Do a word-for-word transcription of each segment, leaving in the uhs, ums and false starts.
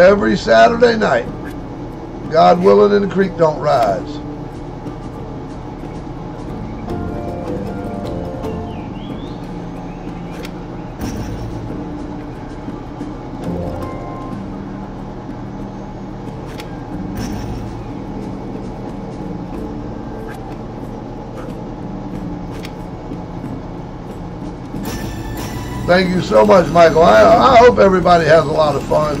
every Saturday night. God willing and the creek don't rise. Thank you so much, Michael. I, I hope everybody has a lot of fun.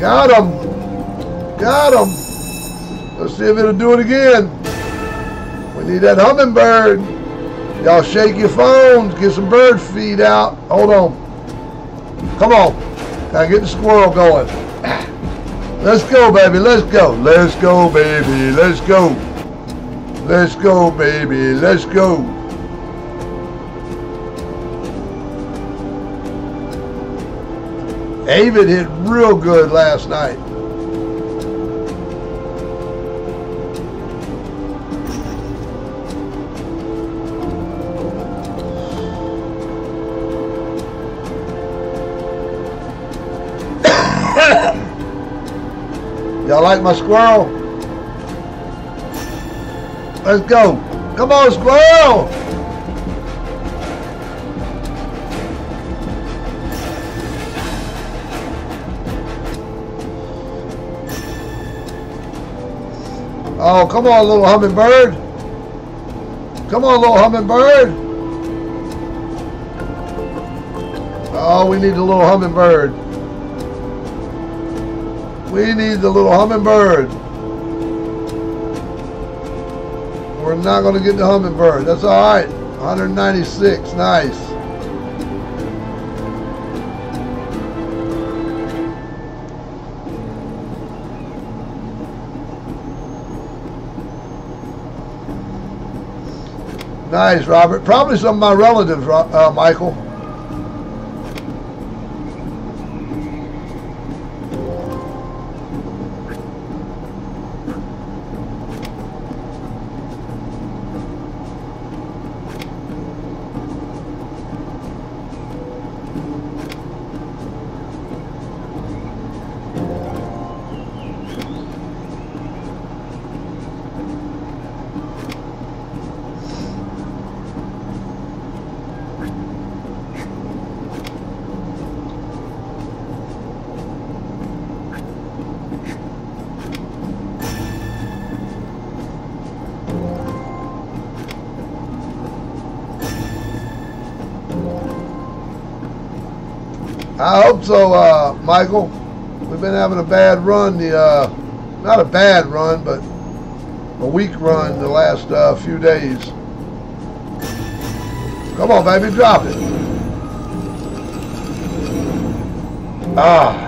Got him. Got him. Let's see if it'll do it again. We need that hummingbird. Y'all shake your phones. Get some bird feed out. Hold on. Come on. Gotta get the squirrel going. Let's go, baby. Let's go. Let's go, baby. Let's go. Let's go, baby. Let's go. Avid hit real good last night. Y'all like my squirrel? Let's go. Come on, squirrel! Oh, come on, little hummingbird. Come on, little hummingbird. Oh, we need a little hummingbird. We need the little hummingbird. We're not going to get the hummingbird. That's all right. one ninety-six. Nice. Nice, Robert. Probably some of my relatives, uh, Michael. I hope so, uh, Michael. We've been having a bad run, the uh, not a bad run, but a weak run the last uh, few days. Come on, baby, drop it. Ah.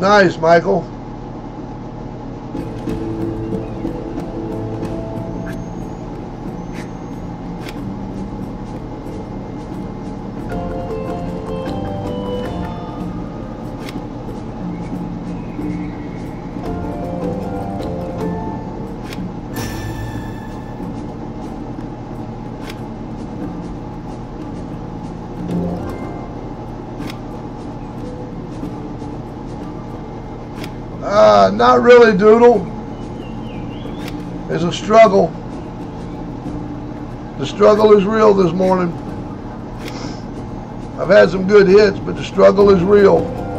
Nice, Michael. Uh, not really, Doodle. It's a struggle. The struggle is real this morning. I've had some good hits, but the struggle is real.